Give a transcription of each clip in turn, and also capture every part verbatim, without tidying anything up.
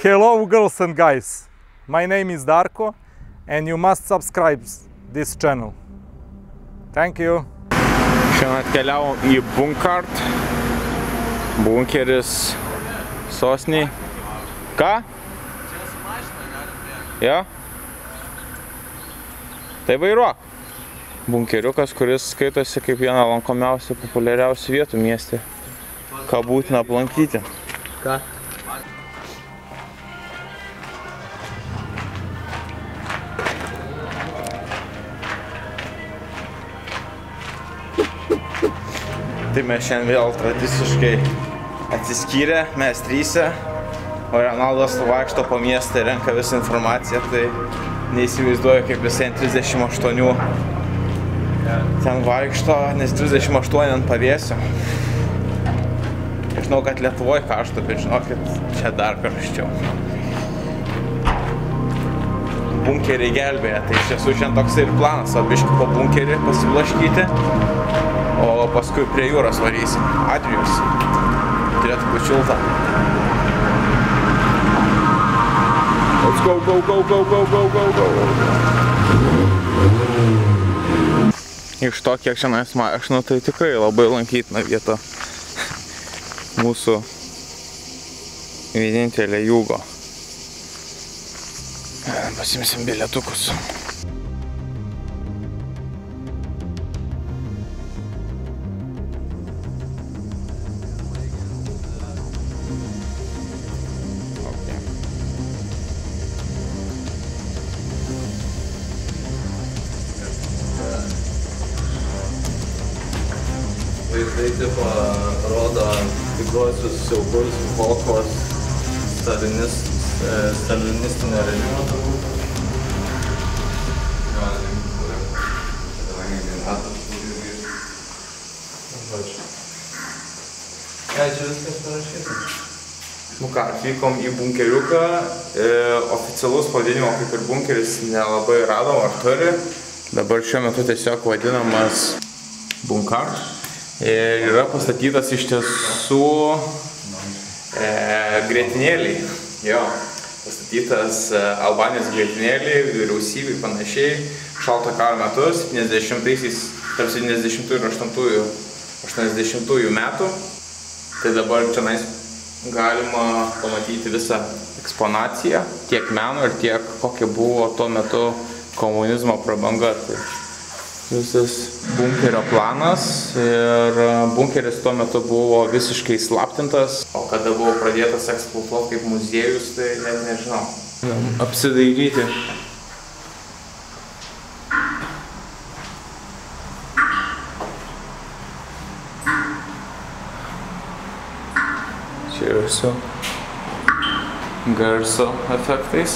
Hello girls and guys, my name is Darko and you must subscribe this channel. Thank you. Šiandien atkeliavom į Bunkart, bunkeris sosnį. Ką? Jo? Tai vairuok. Bunkeriukas, kuris skaitosi kaip viena lankomiausių, populiariausių vietų mieste. Ką būtina aplankyti. Ką? Tai mes šiandien vėl tradiciškai atsiskyrę, mes trysia, o Reinaldas vaikšto po miestą ir renka visą informaciją, tai neįsivaizduoju, kaip visai trisdešimt aštuoni ten vaikšto, nes trisdešimt aštuoni ant pavėsio. Žinau, kad Lietuvoje karšta, bet žinokit, čia dar karščiau. Bunkeriai gelbėja, tai iš tiesų šiandien toks ir planas, o biškai po bunkerį pasiblaškyti, o paskui prie jūros varysim. Atvirs. Turėtų būti šilta. Let's go, go, go, go, go, go, go, go. Iš to, kiek šiandien mašinų, tai tikrai labai lankytina vieta mūsų vienintelė jūgo. Pasimsim bilietukus. Tai taip rodo tikruosius siaubus Volkos stalinistinio režimo. Ką čia viskas parašyta? Nu ką, atvykom į bunkeriuką. Oficialus pavadinimo kaip ir bunkeris nelabai radom ar turi. Dabar šiuo metu tiesiog vadinamas Bunkart. Ir yra pastatytas iš tiesų e, grietinėliai, jo, pastatytas Albanijos grietinėliai, vyriausybei panašiai, šalto karo metu, tarp septyniasdešimtųjų ir aštuoniasdešimtųjų metų. Tai dabar čia galima pamatyti visą eksponaciją, tiek meno ir tiek kokia buvo tuo metu komunizmo prabanga. Tai visas bunkerio planas, ir bunkeris tuo metu buvo visiškai slaptintas, o kada buvo pradėtas eksploatuoti kaip muziejus, tai net nežinau. Apsidairyti. Čia yra su garso efektais.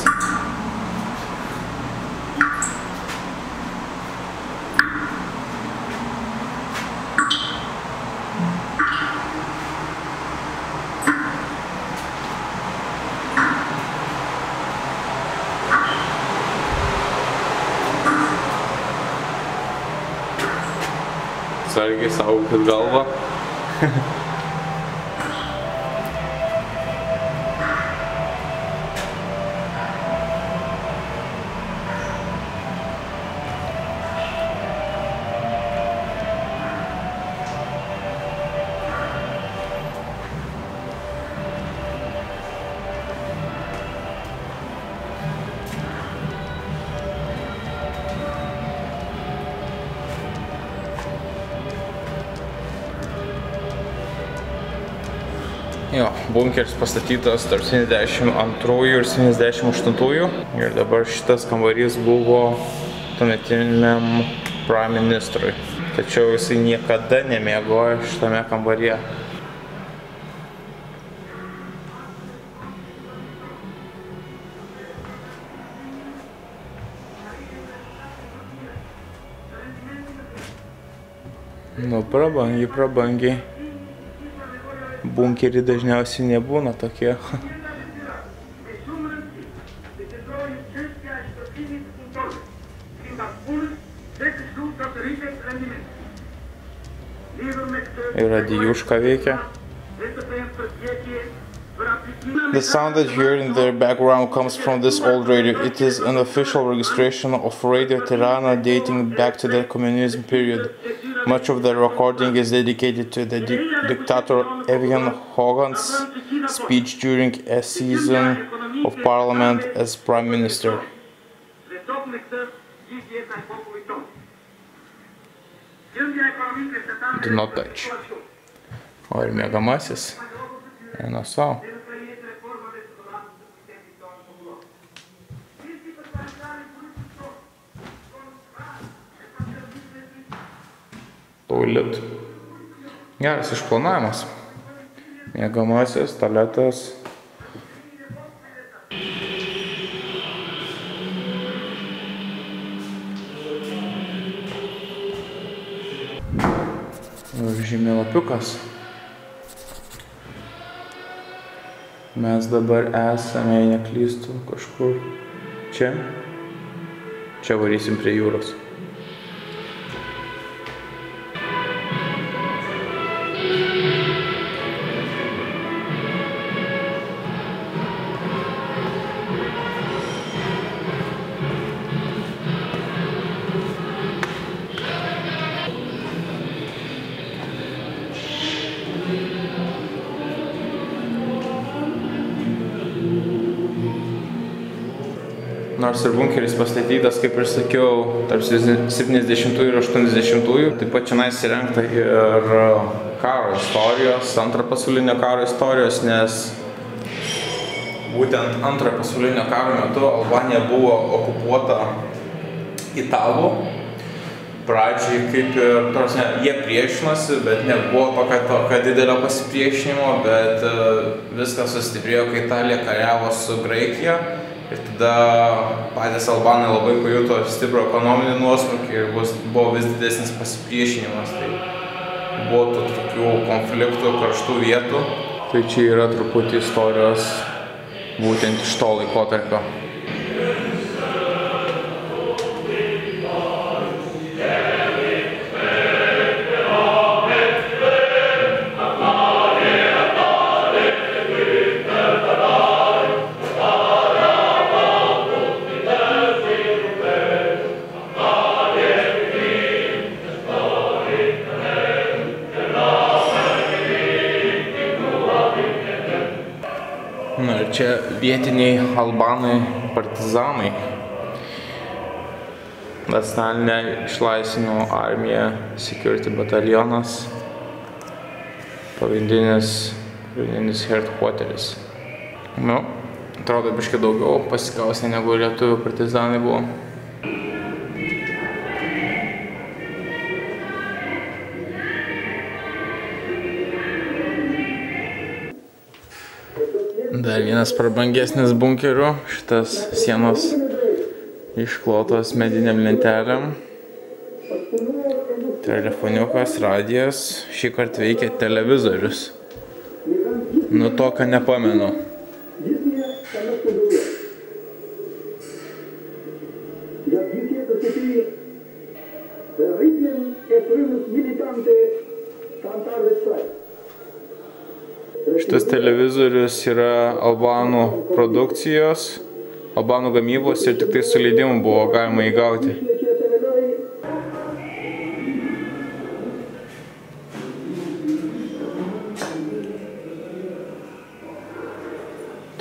Sargiai saugokit galvą. Jo, bunkeris pastatytas tarp septyniasdešimt antrųjų ir septyniasdešimt aštuntųjų. Ir dabar šitas kambarys buvo tuometiniam prime ministrui. Tačiau jisai niekada nemiegojo šitame kambaryje. Nu, prabangiai, prabangiai. Bunkeriai dažniausiai nebūna tokie. Ir radijuška veikia. The sound that you hear in the background comes from this old radio. It is an official registration of Radio Tirana dating back to the communism period. Much of the recording is dedicated to the di dictator Evgen Hogan's speech during a season of parliament as prime minister. Do not touch. O ir mėgamasis. Eina savo. Toilet. Geras išplanavimas. Mėgamasis, toaletas. Žemėlapiukas. Mes dabar esame, jei neklystu, kažkur čia. Čia varysim prie jūros. Nors ir bunkeris pastatytas, kaip ir sakiau, tarp septyniasdešimtųjų ir aštuoniasdešimtųjų. Taip pat čia įsirengta ir karo istorijos, antrojo pasaulinio karo istorijos, nes būtent antrojo pasaulinio karo metu Albanija buvo okupuota italų. Pradžiai kaip ir, nors ne, jie priešinosi, bet nebuvo tokio, tokio didelio pasipriešinimo, bet viskas sustiprėjo, kai Italija kariavo su Graikija. Ir tada patys albanai labai pajuto stiprų ekonominį nuosmukį ir buvo vis didesnis pasipriešinimas. Tai buvo tų tokių konfliktų, karštų vietų. Tai čia yra truputį istorijos būtent iš to laikotarpio. Čia vietiniai albanai partizanai. Nacionalinė išlaisvinimo armija, security batalionas, pavadinis headquarteris. Nu, atrodo, biškai daugiau pasikausia negu lietuvių partizanai buvo. Dar vienas prabangesnis bunkerių, šitas sienos išklotos mediniam lentelėm. Telefoniukas, radijas, šį kartą veikia televizorius. Nu to, ką nepamenu. Šitas televizorius yra albanų produkcijos, albanų gamybos ir tik tai su leidimu buvo galima įgauti.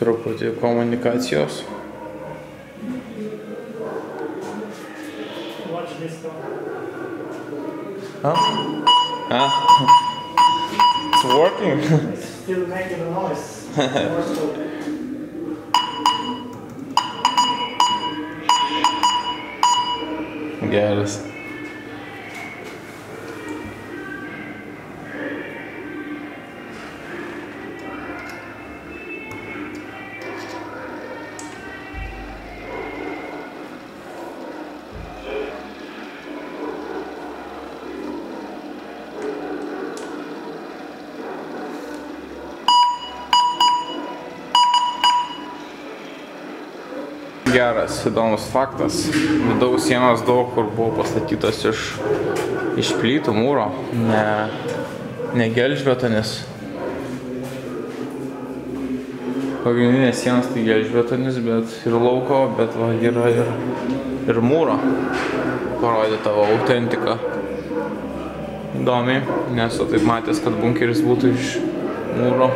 Truputį komunikacijos. A? A? It's working? Still making a noise. Geras. Geras, įdomus faktas. Vidaus sienos daug kur buvo pastatytos iš, iš plytų mūro, ne, ne gelžbetonis. pagrindinės sienas tai gelžbetonis, bet ir lauko, bet va, yra ir, ir mūro. Parodė tavo autentiką. Įdomiai, nesu taip matęs, kad bunkeris būtų iš mūro.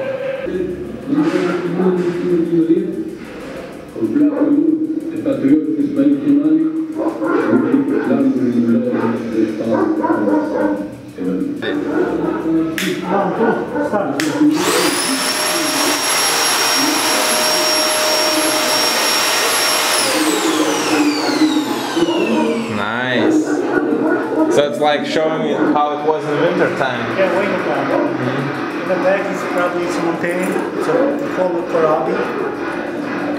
So it's like showing me how it was in winter time. Yeah, winter time. Mm-hmm. In the back is probably some mountain, so it's called Karabi.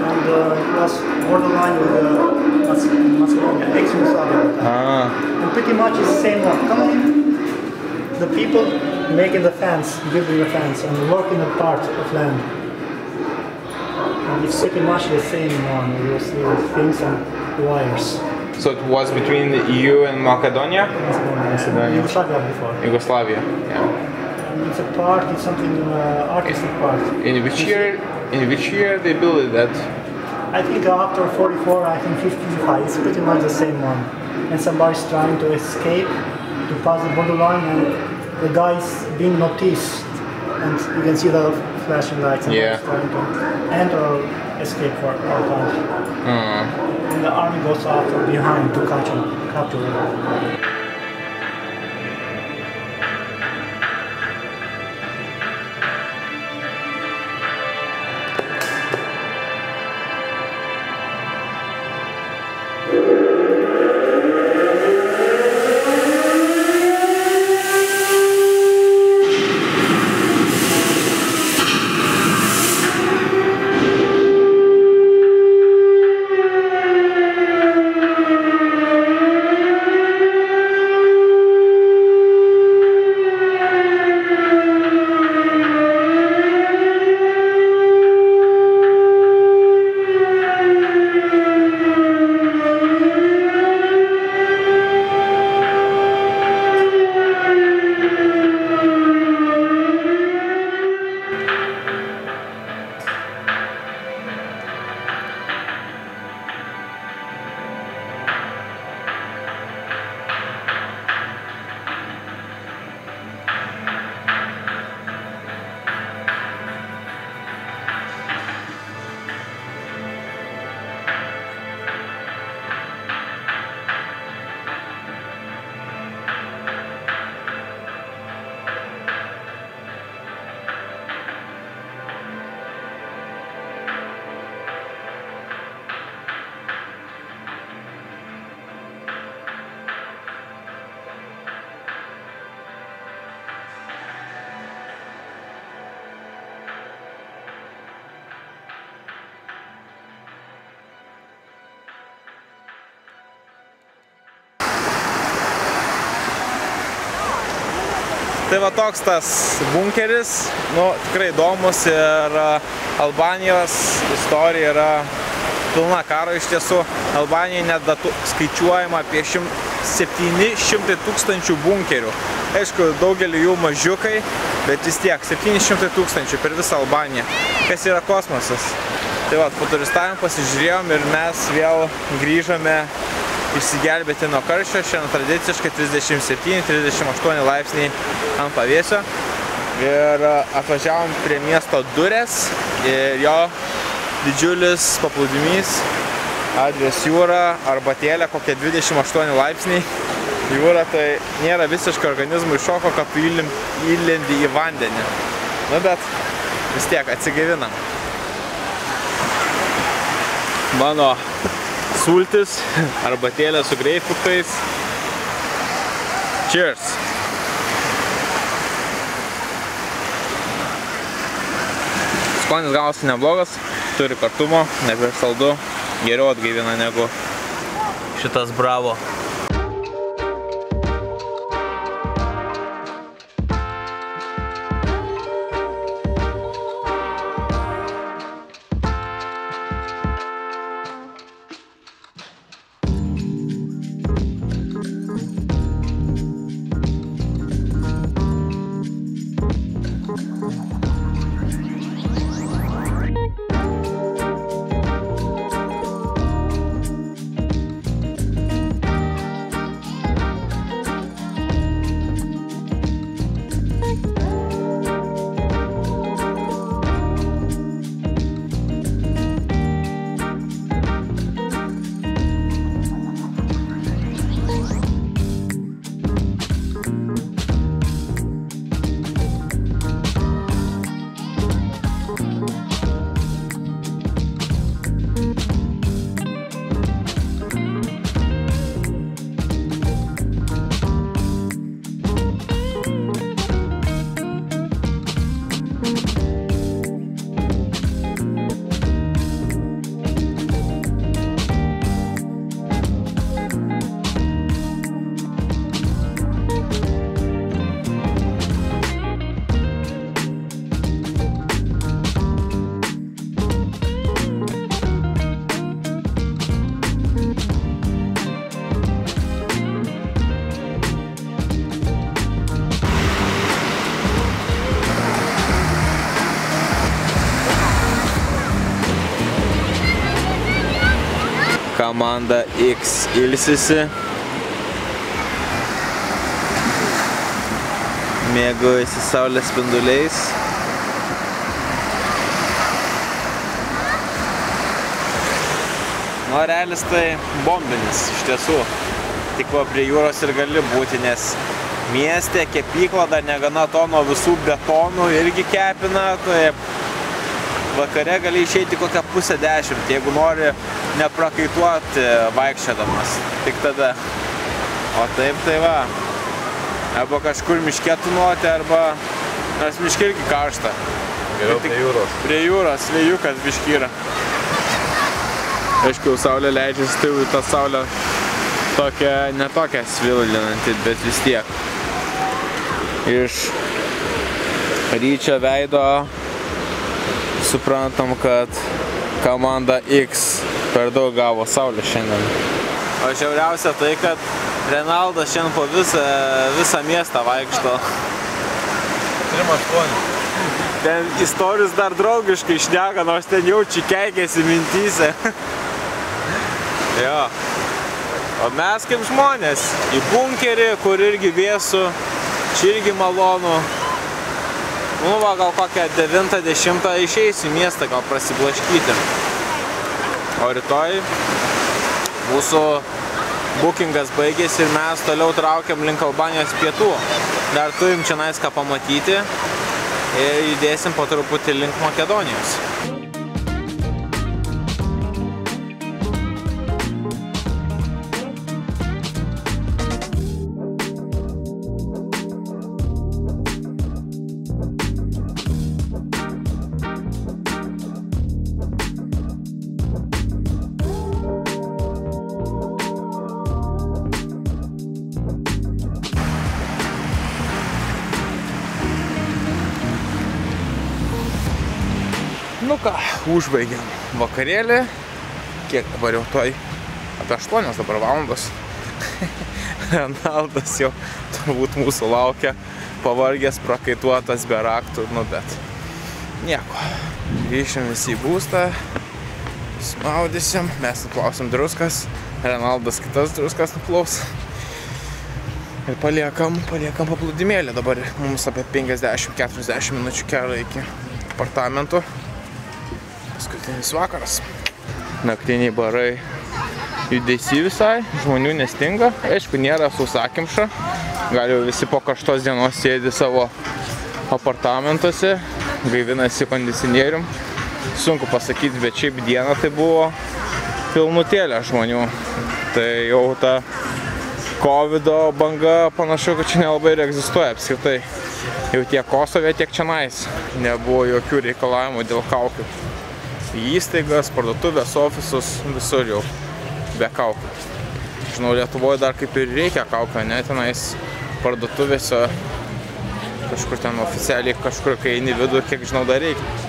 On the last borderline with the Macedonia, ex-Yugoslavia. Ah. And pretty much it's the same one. Come on. The people making the fence, building the fence, and working a part of land. And it's pretty much the same one. You see the things and wires. So it was between the E U and Macedonia? Macedonia. Yugoslavia before. Yugoslavia, yeah. It's a part, it's something, uh, artistic part. In which year, in which year they built that? I think after forty-four, I think fifty-five, it's pretty much the same one. And somebody's trying to escape, to pass the borderline, and the guy's being noticed. And you can see the flashing lights and yeah. Trying to enter or escape for our country. Mm. The army goes after behind to capture capture Tai va toks tas bunkeris, nu, tikrai įdomus ir Albanijos istorija yra pilna karo iš tiesų. Albanijai net datų skaičiuojama apie septyni šimtai tūkstančių bunkerių. Aišku, daugelį jų mažiukai, bet vis tiek septyni šimtai tūkstančių per visą Albaniją. Kas yra kosmosas? Tai va, po turistavimą pasižiūrėjom ir mes vėl grįžome išsigelbėti nuo karščio. Šiandien tradiciškai trisdešimt septyni trisdešimt aštuoni laipsniai ant pavėsio. Ir atvažiavom prie miesto durės ir jo didžiulis paplūdimys, Adrijos jūra, arbatėlė, kokie dvidešimt aštuoni laipsniai. Jūra tai nėra visiškai organizmui šoko, kad tu įlendi į vandenį. Nu bet vis tiek atsigavinam. Mano sultis, arbatėlė su greipfrutais. Cheers! Skonis gavosi neblogas, turi kartumo, ne per saldu, geriau atgaivina negu šitas bravo. Thank you. komanda X ilsisi. Mėgaujasi saulės spinduliais. Nu, realis tai bombinis, iš tiesų. Tik va prie jūros ir gali būti, nes mieste kepykla dar negana to nuo visų betonų irgi kepina. Tai vakare gali išeiti kokią pusę dešimt, jeigu nori neprakaituoti vaikščiodamas. Tik tada. O taip tai va. Arba kažkur miške tūnoti, arba... Nes miške irgi karšta. Geriau prie jūros. Prie jūros, vėjukas biški yra. Aišku, saulė leidžiasi, tai jau ta saulė tokia, ne tokia svilinanti, bet vis tiek. Iš ryčio veido suprantam, kad komanda X per daug gavo saulę šiandien. O žiauriausia tai, kad Reinaldas šiandien po visą, visą miestą vaikšto. trim aštuoni. Ten istorijus dar draugiškai šneka, nors ten jaučiai keikėsi mintyse. Jo. O mes kaip žmonės į bunkerį, kur irgi vėsu, čia irgi malonu. Nu va, gal kokią devintą dešimtą išeisiu į miestą, gal prasiblaškyti. O rytoj mūsų bookingas baigėsi ir mes toliau traukiam link Albanijos pietų. Dar turim čia nais ką pamatyti ir judėsim po truputį link Makedonijos. Nu ką, užbaigiam vakarėlį, kiek dabar jau toj, apie aštuonios dabar valandos. Reinaldas jau turbūt mūsų laukia, pavargęs, prakaituotas, be raktų, nu bet nieko. Grįšim visi į būstą, smaudysim, mes nuplausim druskas, Reinaldas kitas druskas nuplaus. Ir paliekam, paliekam paplūdimėlį, dabar mums apie penkiasdešimt keturiasdešimt minučių kelio iki apartamentų. Paskutinis vakaras. Naktiniai barai judesi visai, žmonių nestinga. Aišku, nėra sausakimša. Gal jau visi po karštos dienos sėdi savo apartamentuose, gaivinasi kondicionierium. Sunku pasakyti, bet šiaip diena tai buvo pilnutėlė žmonių. Tai jau ta kovido banga panašu, kad čia nelabai ir egzistuoja apskritai. Jau tiek Kosove, tiek čionais nebuvo jokių reikalavimų dėl kaukių. Įstaigas, parduotuvės, ofisus, visur jau be kaukių. Žinau, Lietuvoje dar kaip ir reikia kaukių, ne, tenais parduotuvėse, kažkur ten oficialiai, kažkur kai eini vidų, kiek žinau, dar reikia.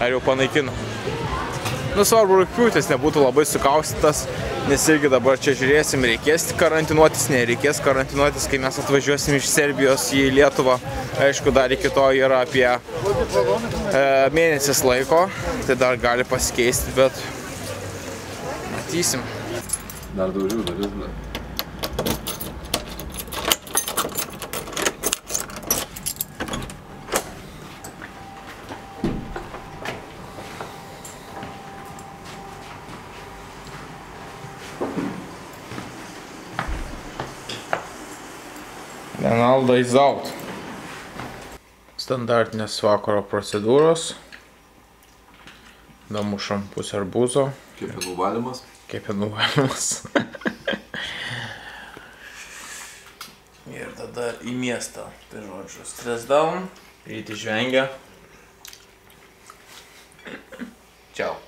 Ar jau panaikino? Nu, svarbu, rugpjūtis nebūtų labai sukaustytas, nes irgi dabar čia žiūrėsim, reikės karantinuotis, nereikės karantinuotis, kai mes atvažiuosim iš Serbijos į Lietuvą. Aišku, dar iki to yra apie e, mėnesis laiko, tai dar gali pasikeisti, bet matysim. Dar daugiau, dar vis dar. Reinalda is out. Standartinės vakaro procedūros. Damušam pusę arbūzo. Kepenų valymas. Kepenų valymas. Ir tada į miestą. Tai žodžiu, stress down. Rytį žvengia. Ciao.